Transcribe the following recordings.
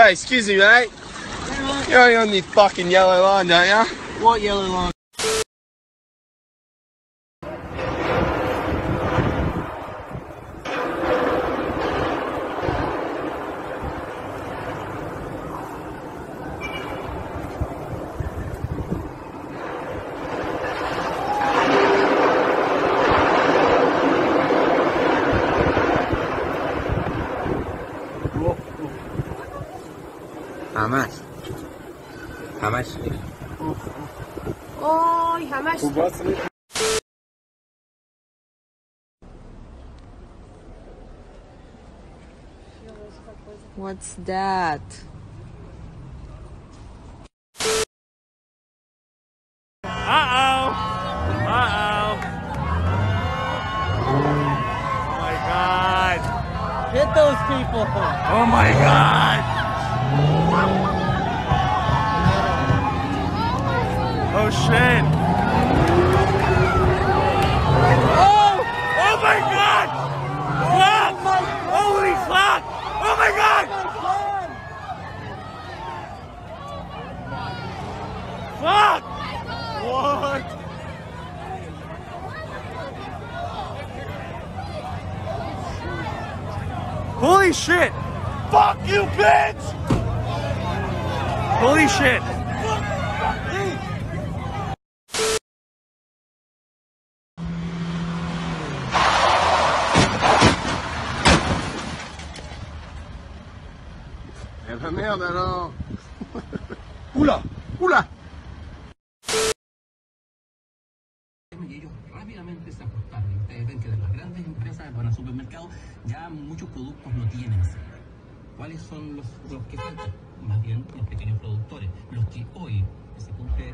Hey, excuse me, mate. Right. You're only on the fucking yellow line, don't ya? What yellow line? Hamash. Oy, Hamash. What's that? Uh-oh. Oh my God. Hit those people. Oh my God. Oh shit! Oh my God! Fuck! Holy fuck! Oh my God! Fuck! What? Holy shit! Fuck you, bitch! Holy shit! Merde alors. Oula, oula. Y ellos rápidamente se acostaron. Ustedes ven que de las grandes empresas que van a supermercados ya muchos productos no tienen salida. ¿Cuáles son los que faltan? Más bien los pequeños productores, los que hoy se cumple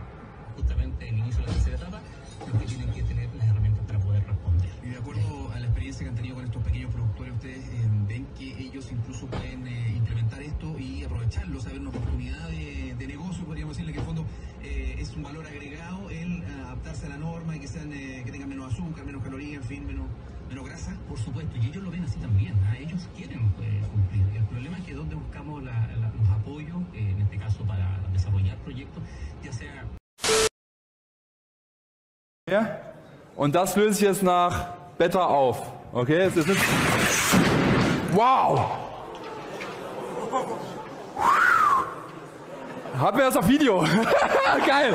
justamente el inicio de la tercera etapa, los que tienen que tener las herramientas para poder responder. Y de acuerdo a la experiencia que han tenido con estos pequeños productores, ustedes ven que ellos incluso pueden implementar esto y aprovecharlo, saber una oportunidad de negocio, podríamos decirle que en el fondo es un valor agregado el adaptarse a la norma y que tengan menos azúcar, menos calorías, en fin, menos grasa. Por supuesto, y ellos lo ven así también, ¿eh? Ellos quieren cumplir. El problema es que donde buscamos los apoyos, en este caso para desarrollar proyectos, ya sea... Ja? Und das löse ich jetzt nach Better auf. Okay? Es ist nicht... Wow! Haben wir das auf Video? Geil!